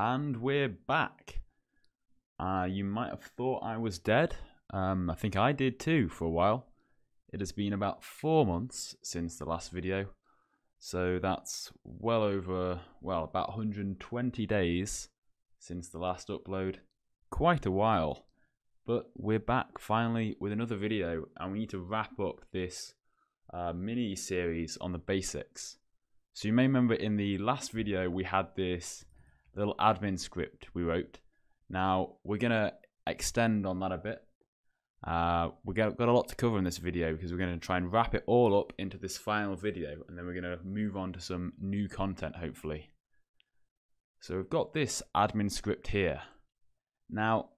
And we're back. You might have thought I was dead. I think I did too for a while. It has been about 4 months since the last video. So that's well over, well, about 120 days since the last upload. Quite a while. But we're back finally with another video, and we need to wrap up this mini series on the basics. So you may remember in the last video we had this little admin script we wrote. Now we're gonna extend on that a bit. We've got a lot to cover in this video because we're gonna try and wrap it all up into this final video, and then we're gonna move on to some new content hopefully. So we've got this admin script here. Now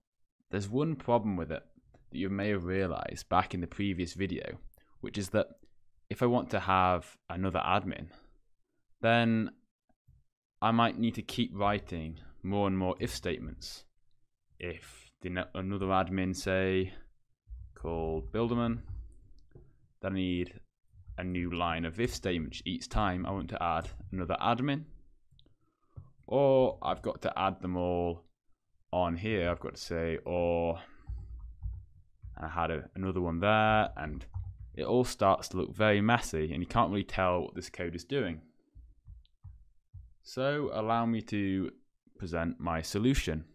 there's one problem with it that you may have realized back in the previous video, which is that if I want to have another admin, then I might need to keep writing more and more if statements. If another admin, say, called Builderman, then I need a new line of if statements each time I want to add another admin. Or I've got to add them all on here. I've got to say, or, and I had another one there, and it all starts to look very messy, and you can't really tell what this code is doing. So allow me to present my solution.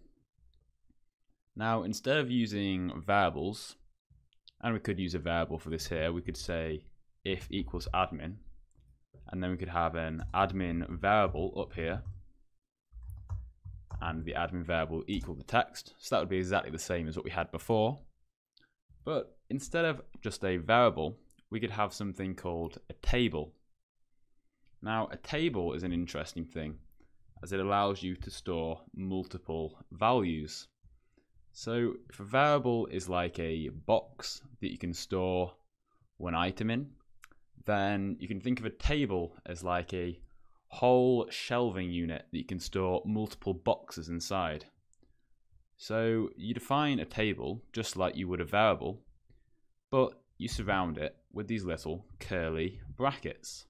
Now, instead of using variables, and we could use a variable for this here, we could say if equals admin, and then we could have an admin variable up here, and the admin variable equal the text. So that would be exactly the same as what we had before. But instead of just a variable, we could have something called a table. Now, a table is an interesting thing as it allows you to store multiple values. So if a variable is like a box that you can store one item in, then you can think of a table as like a whole shelving unit that you can store multiple boxes inside. So you define a table just like you would a variable, but you surround it with these little curly brackets.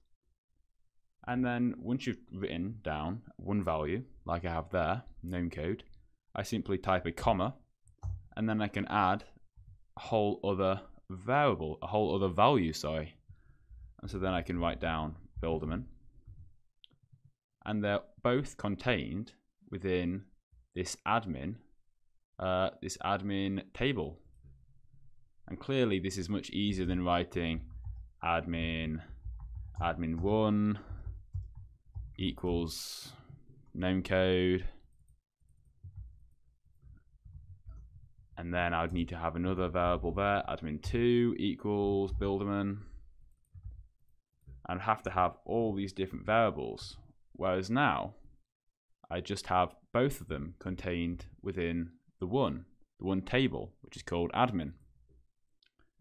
And then once you've written down one value, like I have there, GnomeCode, I simply type a comma, and then I can add a whole other variable, a whole other value, sorry. And so then I can write down Builderman. And they're both contained within this admin table. And clearly this is much easier than writing admin1 equals GnomeCode, and then I would need to have another variable there, admin2 equals Builderman. I'd have to have all these different variables. Whereas now, I just have both of them contained within the one table, which is called admin.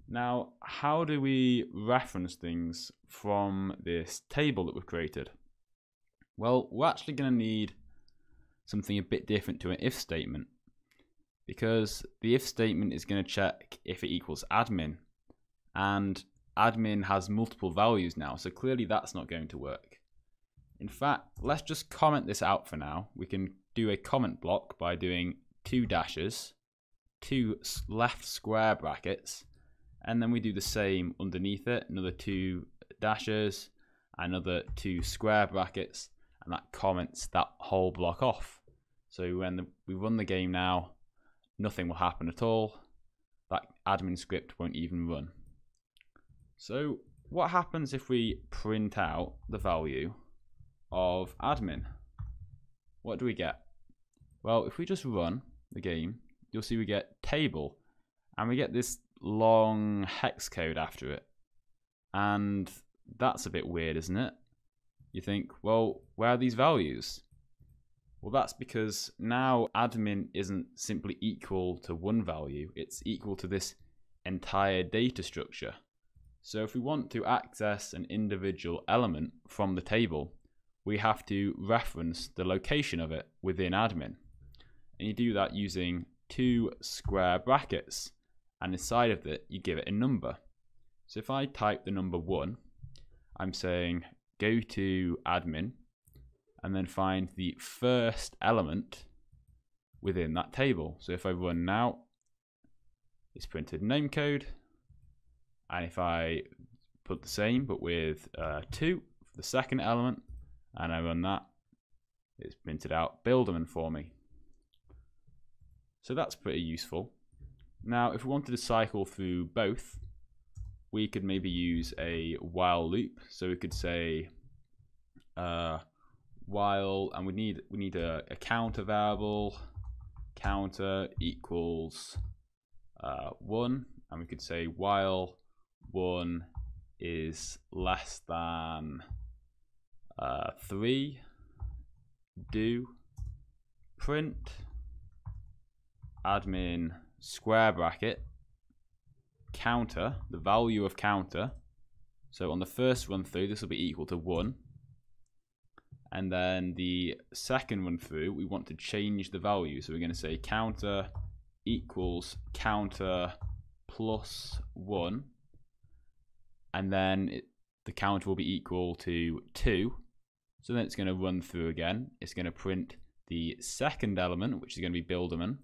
Now, how do we reference things from this table that we've created? Well, we're actually going to need something a bit different to an if statement, because the if statement is going to check if it equals admin, and admin has multiple values now, so clearly that's not going to work. In fact, let's just comment this out for now. We can do a comment block by doing two dashes, two left square brackets, and then we do the same underneath it, another two dashes, another two square brackets, and that comments that whole block off. So when we run the game now, nothing will happen at all. That admin script won't even run. So what happens if we print out the value of admin? What do we get? Well, if we just run the game, you'll see we get table, and we get this long hex code after it, and that's a bit weird, isn't it? You think, well, where are these values? Well, that's because now admin isn't simply equal to one value, it's equal to this entire data structure. So if we want to access an individual element from the table, we have to reference the location of it within admin. And you do that using two square brackets, and inside of it, you give it a number. So if I type the number 1, I'm saying go to admin, and then find the first element within that table. So if I run now, it's printed name code. And if I put the same, but with 2 for the second element, and I run that, it's printed out Builderman for me. So that's pretty useful. Now, if we wanted to cycle through both, we could maybe use a while loop. So we could say while, and we need a counter variable, counter equals 1, and we could say while 1 is less than 3, do print admin square bracket counter, the value of counter. So on the first run through, this will be equal to 1, and then the second run through, we want to change the value. So we're going to say counter equals counter plus 1, and then the counter will be equal to 2. So then it's going to run through again. It's going to print the second element, which is going to be Builderman,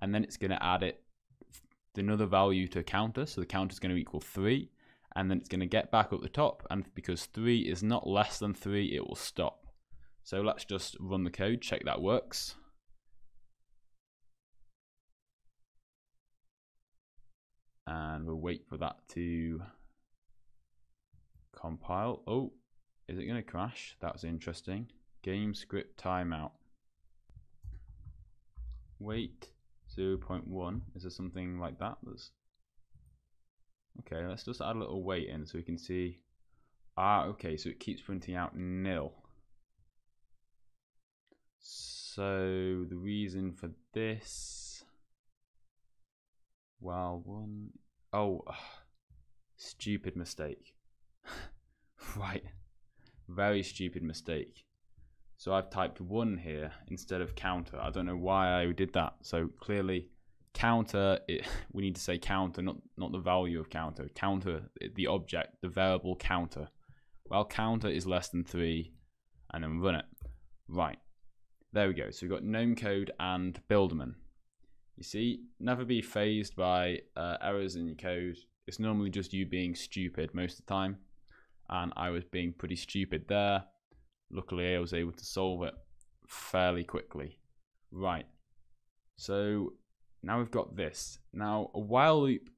and then it's going to add it another value to a counter. So the counter is going to equal 3, and then it's going to get back up the top. And because 3 is not less than 3, it will stop. So let's just run the code, check that works. And we'll wait for that to compile. Oh, is it going to crash? That's interesting. Game script timeout. Wait, 0.1. Is there something like that? Okay, let's just add a little wait in so we can see. Ah, okay, so it keeps printing out nil. So the reason for this, while 1, oh, stupid mistake. Right, very stupid mistake. So I've typed 1 here instead of counter. I don't know why I did that. So clearly counter, we need to say counter, not the value of counter. Counter, the object, the variable counter. Well, counter is less than 3, and then run it. Right, there we go. So we've got GnomeCode and Builderman. You see, never be phased by errors in your code. It's normally just you being stupid most of the time. And I was being pretty stupid there. Luckily, I was able to solve it fairly quickly. Right, so now we've got this. Now, a while loop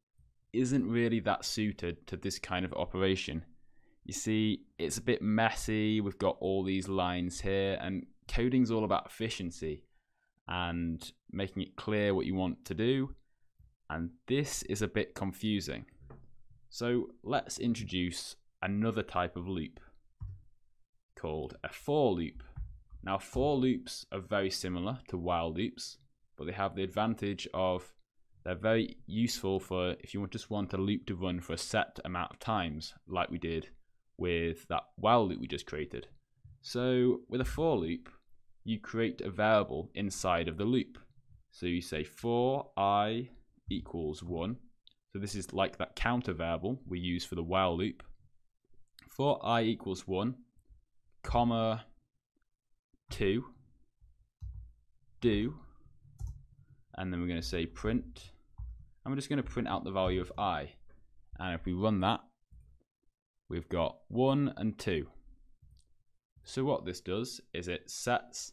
isn't really that suited to this kind of operation. You see, it's a bit messy. We've got all these lines here, and coding's all about efficiency and making it clear what you want to do. And this is a bit confusing. So let's introduce another type of loop called a for loop. Now, for loops are very similar to while loops, but they have the advantage of they're very useful for if you just want a loop to run for a set amount of times, like we did with that while loop we just created. So with a for loop, you create a variable inside of the loop. So you say for I equals 1. So this is like that counter variable we use for the while loop. For I equals 1, comma 2, do, and then we're going to say print, and we're just going to print out the value of I. And if we run that, we've got 1 and 2. So what this does is it sets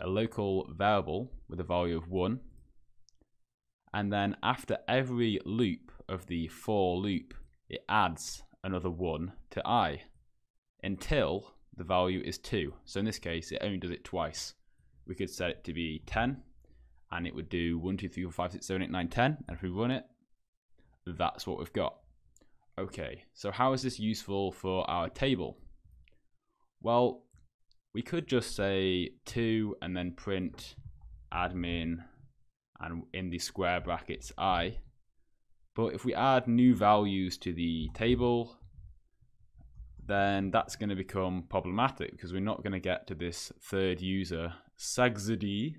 a local variable with a value of 1, and then after every loop of the for loop, it adds another 1 to I until the value is 2. So in this case, it only does it twice. We could set it to be 10, and it would do 1, 2, 3, 4, 5, 6, 7, 8, 9, 10. And if we run it, that's what we've got. Okay, so how is this useful for our table? Well, we could just say 2 and then print admin and in the square brackets I. But if we add new values to the table, then that's going to become problematic because we're not going to get to this third user, sagzidi.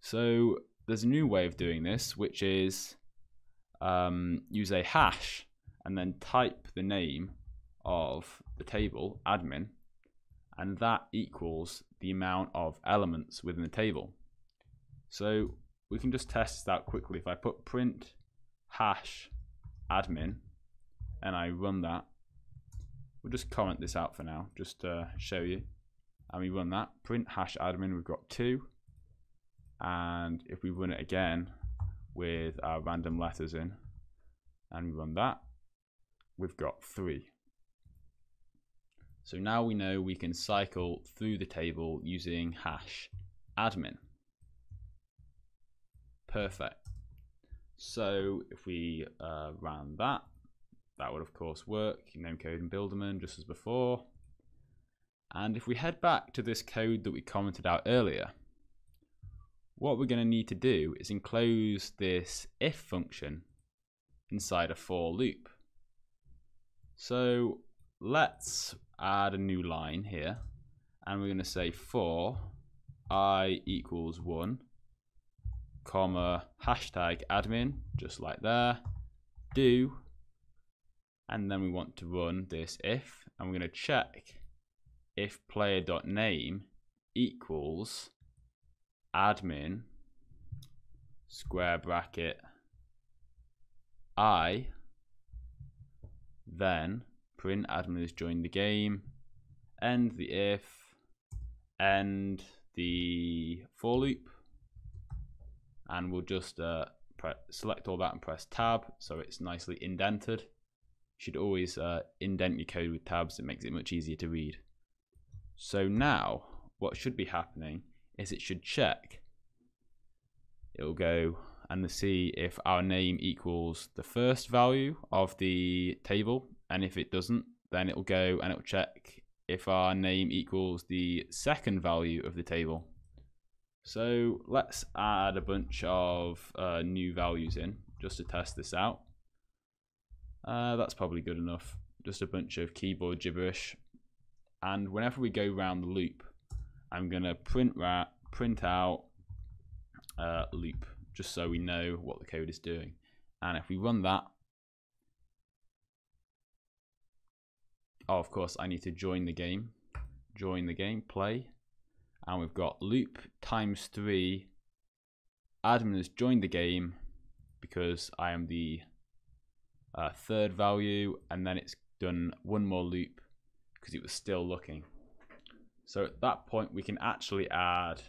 So there's a new way of doing this, which is use a hash and then type the name of the table, admin, and that equals the amount of elements within the table. So we can just test this out quickly. If I put print hash admin and I run that, we'll just comment this out for now, just to show you. And we run that, print hash admin, we've got 2. And if we run it again with our random letters in, and we run that, we've got 3. So now we know we can cycle through the table using hash admin. Perfect. So if we ran that, that would of course work, GnomeCode and Builderman just as before. And if we head back to this code that we commented out earlier, what we're going to need to do is enclose this if function inside a for loop. So let's add a new line here, and we're going to say for I equals 1, comma, hashtag admin, just like there, do, and then we want to run this if, and we're going to check if player.name equals admin square bracket I, then print admin has joined the game, end the if, end the for loop, and we'll just select all that and press tab so it's nicely indented. You should always indent your code with tabs, it makes it much easier to read. So now what should be happening is it should check, it'll go and see if our name equals the first value of the table, and if it doesn't, then it'll go and it'll check if our name equals the second value of the table. So let's add a bunch of new values in just to test this out. That's probably good enough, just a bunch of keyboard gibberish. And whenever we go round the loop, I'm going to print out loop just so we know what the code is doing. And if we run that, oh, of course I need to join the game, play, and we've got loop times 3, admin has joined the game because I am the third value, and then it's done one more loop because it was still looking. So at that point we can actually add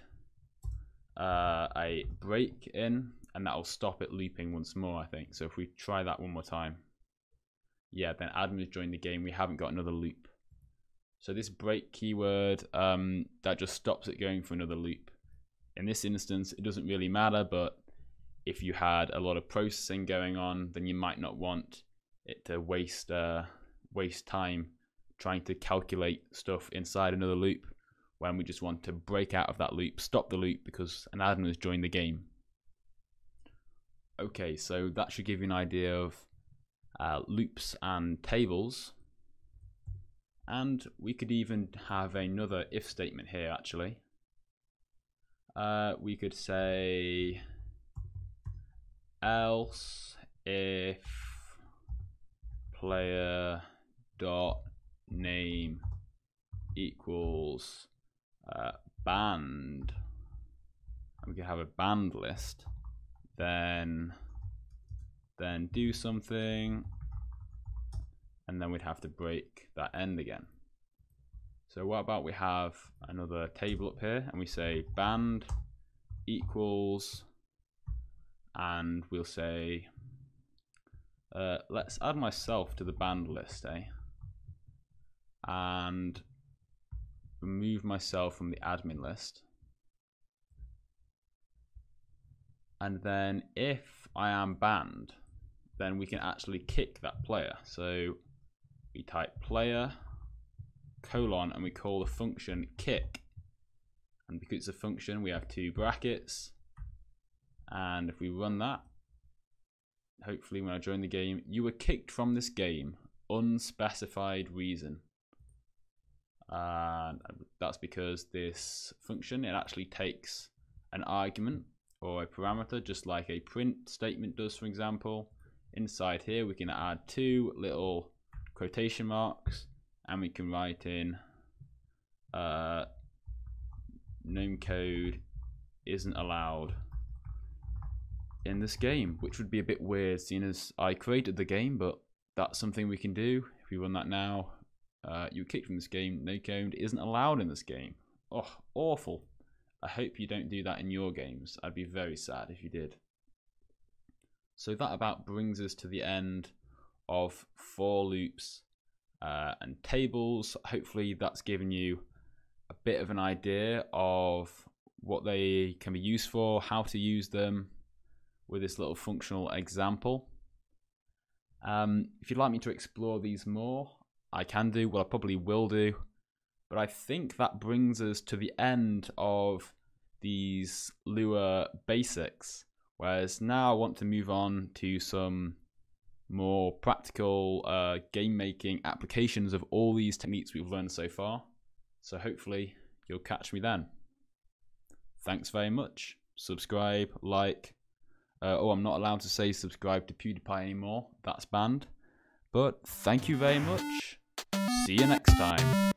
a break in, and that'll stop it looping once more, I think. So if we try that one more time, yeah, then admin has joined the game, we haven't got another loop. So this break keyword, that just stops it going for another loop. In this instance it doesn't really matter, but if you had a lot of processing going on, then you might not want it to waste time trying to calculate stuff inside another loop when we just want to break out of that loop, stop the loop because an admin has joined the game. Okay, so that should give you an idea of loops and tables, and we could even have another if statement here actually. We could say else if player dot name equals band, and we can have a band list, then do something, and then we'd have to break that end again. So what about we have another table up here and we say band equals, and we'll say let's add myself to the band list, eh? And remove myself from the admin list. And then if I am banned, then we can actually kick that player. So we type player : and we call the function kick. And because it's a function, we have 2 brackets. And if we run that, hopefully when I join the game, you were kicked from this game, unspecified reason. And that's because this function, it actually takes an argument or a parameter, just like a print statement does, for example. Inside here we can add 2 little quotation marks, and we can write in GnomeCode isn't allowed in this game, which would be a bit weird seeing as I created the game, but that's something we can do. If we run that now, you would kick from this game. GnomeCode isn't allowed in this game. Oh, awful. I hope you don't do that in your games. I'd be very sad if you did. So that about brings us to the end of for loops and tables. Hopefully that's given you a bit of an idea of what they can be used for, how to use them with this little functional example. If you'd like me to explore these more, I can do, well I probably will do, but I think that brings us to the end of these Lua basics, whereas now I want to move on to some more practical game making applications of all these techniques we've learned so far. So hopefully you'll catch me then. Thanks very much. Subscribe, like, oh, I'm not allowed to say subscribe to PewDiePie anymore. That's banned. But thank you very much. See you next time.